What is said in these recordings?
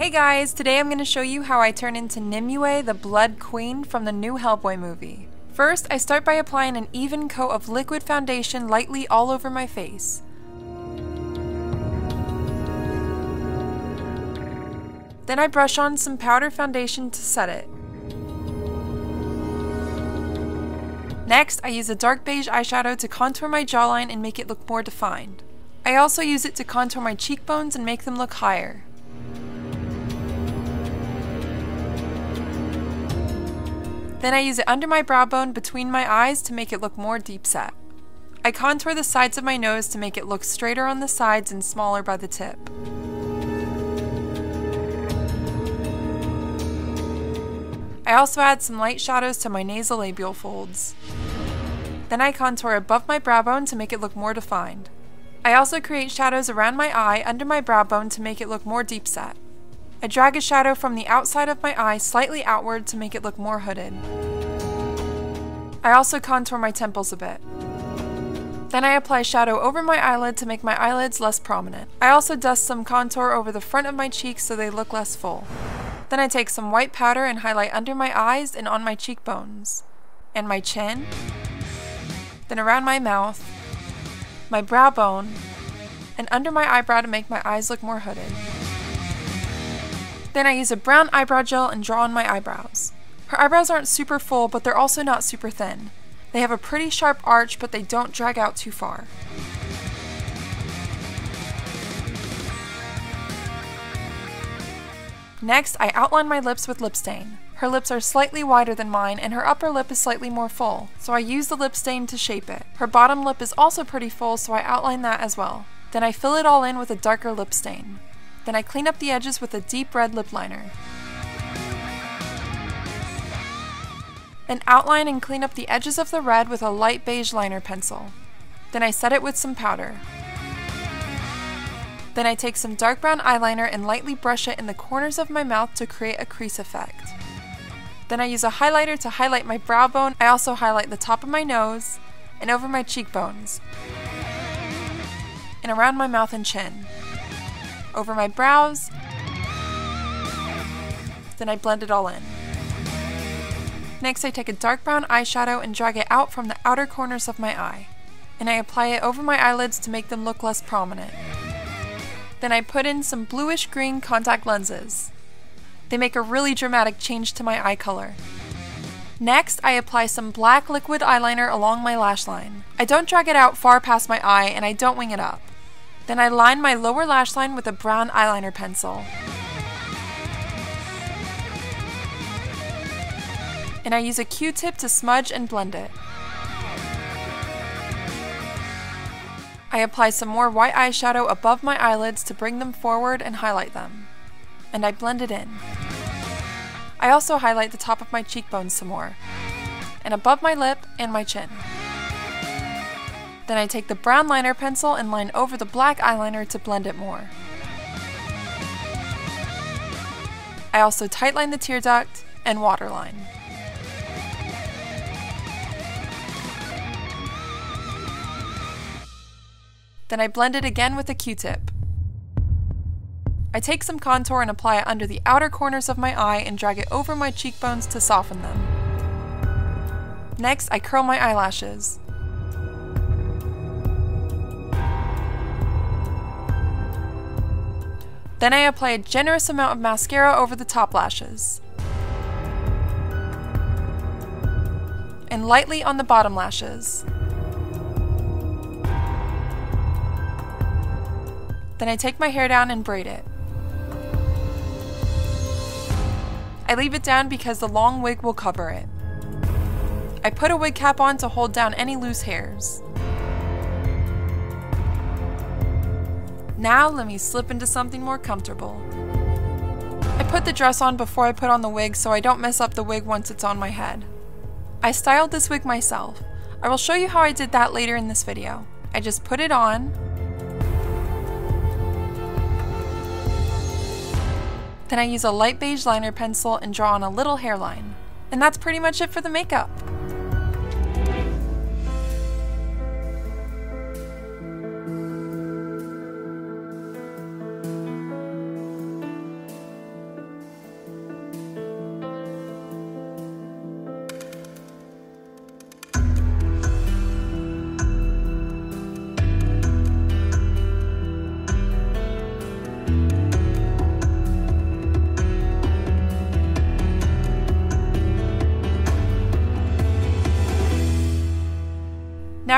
Hey guys, today I'm going to show you how I turn into Nimue, the Blood Queen from the new Hellboy movie. First, I start by applying an even coat of liquid foundation lightly all over my face. Then I brush on some powder foundation to set it. Next, I use a dark beige eyeshadow to contour my jawline and make it look more defined. I also use it to contour my cheekbones and make them look higher. Then I use it under my brow bone between my eyes to make it look more deep set. I contour the sides of my nose to make it look straighter on the sides and smaller by the tip. I also add some light shadows to my nasolabial folds. Then I contour above my brow bone to make it look more defined. I also create shadows around my eye under my brow bone to make it look more deep set. I drag a shadow from the outside of my eye slightly outward to make it look more hooded. I also contour my temples a bit. Then I apply shadow over my eyelid to make my eyelids less prominent. I also dust some contour over the front of my cheeks so they look less full. Then I take some white powder and highlight under my eyes and on my cheekbones, and my chin, then around my mouth, my brow bone, and under my eyebrow to make my eyes look more hooded. Then I use a brown eyebrow gel and draw on my eyebrows. Her eyebrows aren't super full, but they're also not super thin. They have a pretty sharp arch, but they don't drag out too far. Next, I outline my lips with lip stain. Her lips are slightly wider than mine, and her upper lip is slightly more full, so I use the lip stain to shape it. Her bottom lip is also pretty full, so I outline that as well. Then I fill it all in with a darker lip stain. Then I clean up the edges with a deep red lip liner. Then outline and clean up the edges of the red with a light beige liner pencil. Then I set it with some powder. Then I take some dark brown eyeliner and lightly brush it in the corners of my mouth to create a crease effect. Then I use a highlighter to highlight my brow bone. I also highlight the top of my nose and over my cheekbones and around my mouth and chin, over my brows. Then I blend it all in. Next, I take a dark brown eyeshadow and drag it out from the outer corners of my eye, and I apply it over my eyelids to make them look less prominent. Then I put in some bluish-green contact lenses. They make a really dramatic change to my eye color. Next, I apply some black liquid eyeliner along my lash line. I don't drag it out far past my eye, and I don't wing it up. Then I line my lower lash line with a brown eyeliner pencil. And I use a Q-tip to smudge and blend it. I apply some more white eyeshadow above my eyelids to bring them forward and highlight them. And I blend it in. I also highlight the top of my cheekbones some more, and above my lip and my chin. Then I take the brown liner pencil and line over the black eyeliner to blend it more. I also tightline the tear duct and waterline. Then I blend it again with a Q-tip. I take some contour and apply it under the outer corners of my eye and drag it over my cheekbones to soften them. Next, I curl my eyelashes. Then I apply a generous amount of mascara over the top lashes, and lightly on the bottom lashes. Then I take my hair down and braid it. I leave it down because the long wig will cover it. I put a wig cap on to hold down any loose hairs. Now let me slip into something more comfortable. I put the dress on before I put on the wig so I don't mess up the wig once it's on my head. I styled this wig myself. I will show you how I did that later in this video. I just put it on. Then I use a light beige liner pencil and draw on a little hairline. And that's pretty much it for the makeup.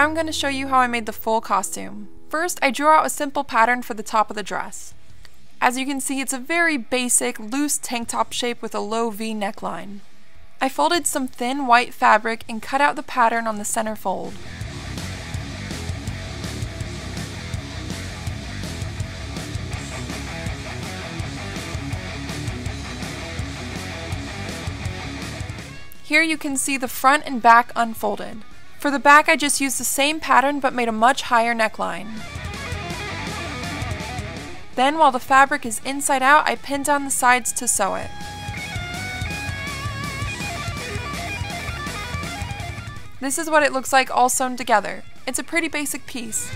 Now I'm going to show you how I made the full costume. First, I drew out a simple pattern for the top of the dress. As you can see, it's a very basic, loose tank top shape with a low V neckline. I folded some thin white fabric and cut out the pattern on the center fold. Here you can see the front and back unfolded. For the back, I just used the same pattern but made a much higher neckline. Then, while the fabric is inside out, I pinned down the sides to sew it. This is what it looks like all sewn together. It's a pretty basic piece.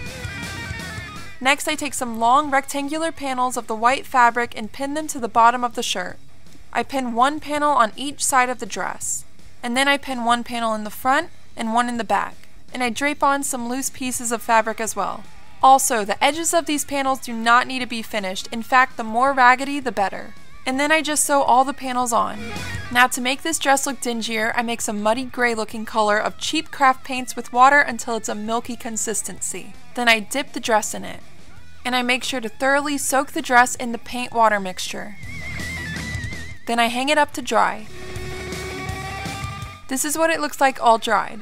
Next, I take some long rectangular panels of the white fabric and pin them to the bottom of the shirt. I pin one panel on each side of the dress, and then I pin one panel in the front and one in the back, and I drape on some loose pieces of fabric as well. Also, the edges of these panels do not need to be finished. In fact, the more raggedy, the better. And then I just sew all the panels on. Now, to make this dress look dingier, I make some muddy gray looking color of cheap craft paints with water until it's a milky consistency. Then I dip the dress in it, and I make sure to thoroughly soak the dress in the paint water mixture. Then I hang it up to dry. This is what it looks like all dried.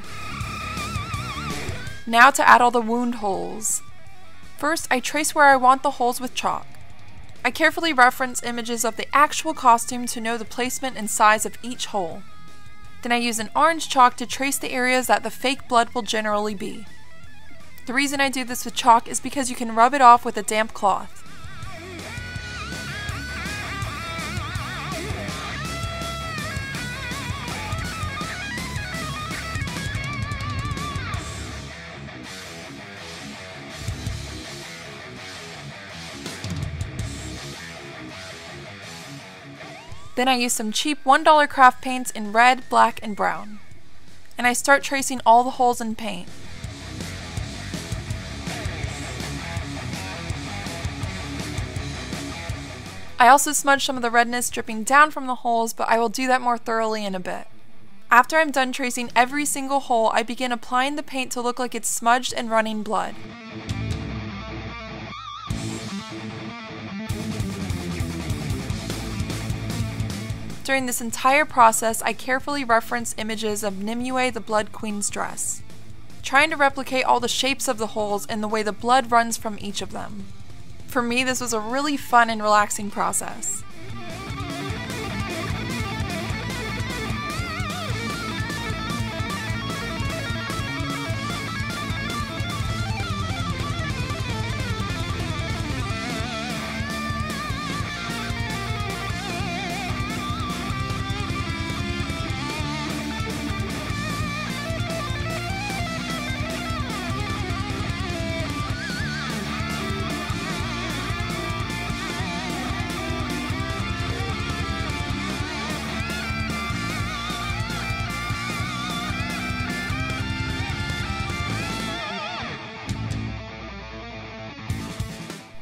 Now to add all the wound holes. First, I trace where I want the holes with chalk. I carefully reference images of the actual costume to know the placement and size of each hole. Then I use an orange chalk to trace the areas that the fake blood will generally be. The reason I do this with chalk is because you can rub it off with a damp cloth. Then I use some cheap $1 craft paints in red, black, and brown. And I start tracing all the holes in paint. I also smudge some of the redness dripping down from the holes, but I will do that more thoroughly in a bit. After I'm done tracing every single hole, I begin applying the paint to look like it's smudged and running blood. During this entire process, I carefully reference images of Nimue, the Blood Queen's dress, trying to replicate all the shapes of the holes and the way the blood runs from each of them. For me, this was a really fun and relaxing process.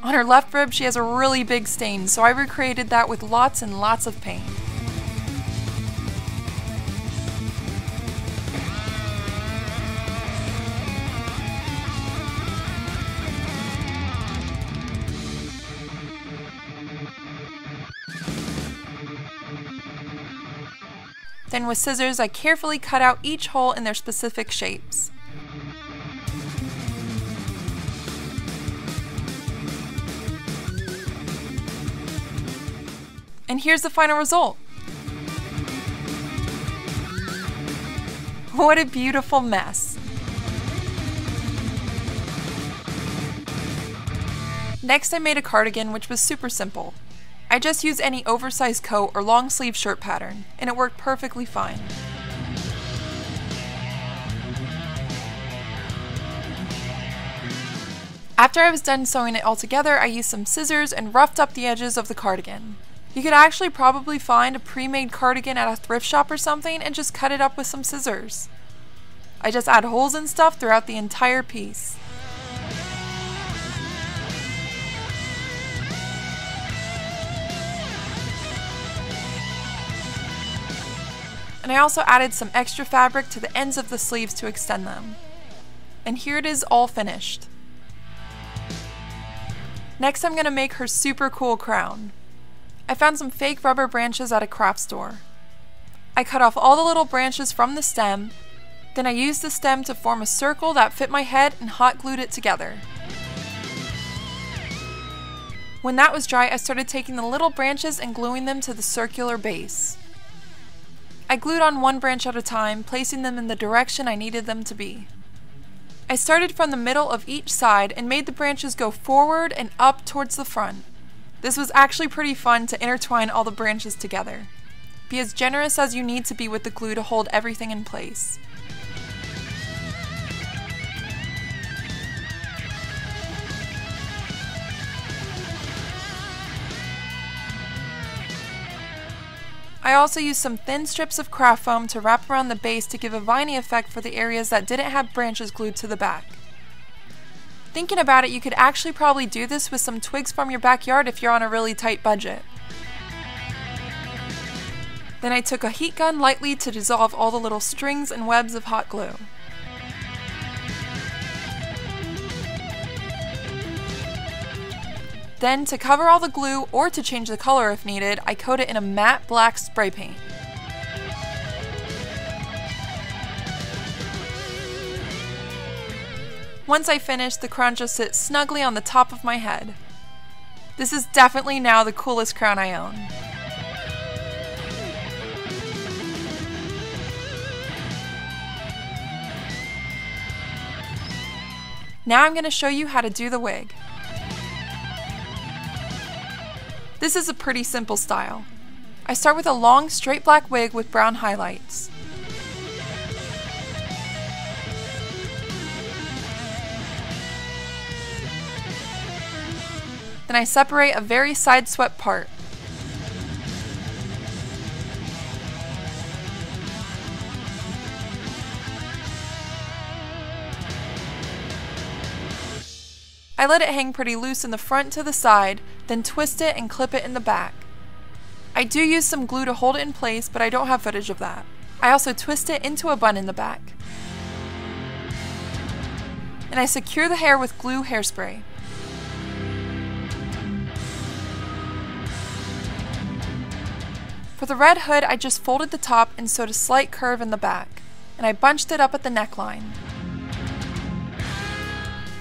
On her left rib, she has a really big stain, so I recreated that with lots and lots of paint. Then with scissors, I carefully cut out each hole in their specific shapes. And here's the final result. What a beautiful mess. Next, I made a cardigan, which was super simple. I just used any oversized coat or long sleeve shirt pattern, and it worked perfectly fine. After I was done sewing it all together, I used some scissors and roughed up the edges of the cardigan. You could actually probably find a pre-made cardigan at a thrift shop or something and just cut it up with some scissors. I just add holes and stuff throughout the entire piece. And I also added some extra fabric to the ends of the sleeves to extend them. And here it is all finished. Next, I'm gonna make her super cool crown. I found some fake rubber branches at a craft store. I cut off all the little branches from the stem, then I used the stem to form a circle that fit my head and hot glued it together. When that was dry, I started taking the little branches and gluing them to the circular base. I glued on one branch at a time, placing them in the direction I needed them to be. I started from the middle of each side and made the branches go forward and up towards the front. This was actually pretty fun to intertwine all the branches together. Be as generous as you need to be with the glue to hold everything in place. I also used some thin strips of craft foam to wrap around the base to give a viney effect for the areas that didn't have branches glued to the back. Thinking about it, you could actually probably do this with some twigs from your backyard if you're on a really tight budget. Then I took a heat gun lightly to dissolve all the little strings and webs of hot glue. Then, to cover all the glue, or to change the color if needed, I coat it in a matte black spray paint. Once I finish, the crown just sits snugly on the top of my head. This is definitely now the coolest crown I own. Now I'm going to show you how to do the wig. This is a pretty simple style. I start with a long, straight black wig with brown highlights. Then I separate a very side-swept part. I let it hang pretty loose in the front to the side, then twist it and clip it in the back. I do use some glue to hold it in place, but I don't have footage of that. I also twist it into a bun in the back. And I secure the hair with glue hairspray. For the red hood, I just folded the top and sewed a slight curve in the back, and I bunched it up at the neckline.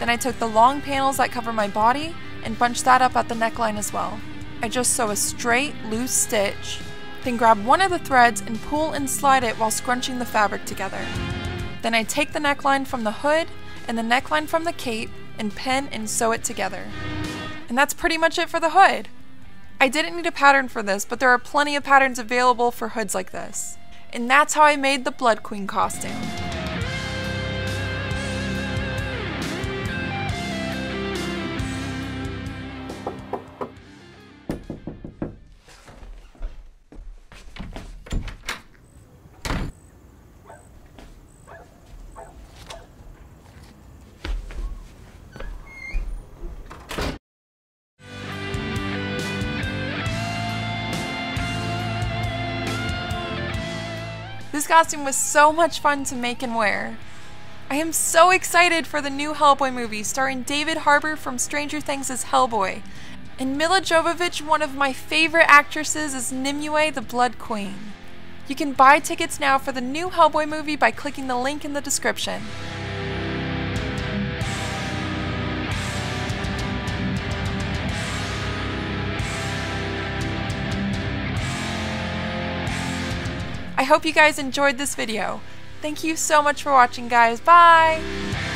Then I took the long panels that cover my body and bunched that up at the neckline as well. I just sew a straight, loose stitch, then grab one of the threads and pull and slide it while scrunching the fabric together. Then I take the neckline from the hood and the neckline from the cape and pin and sew it together. And that's pretty much it for the hood. I didn't need a pattern for this, but there are plenty of patterns available for hoods like this. And that's how I made the Blood Queen costume. This costume was so much fun to make and wear. I am so excited for the new Hellboy movie starring David Harbour from Stranger Things as Hellboy, and Milla Jovovich, one of my favorite actresses, as Nimue, the Blood Queen. You can buy tickets now for the new Hellboy movie by clicking the link in the description. I hope you guys enjoyed this video. Thank you so much for watching, guys. Bye!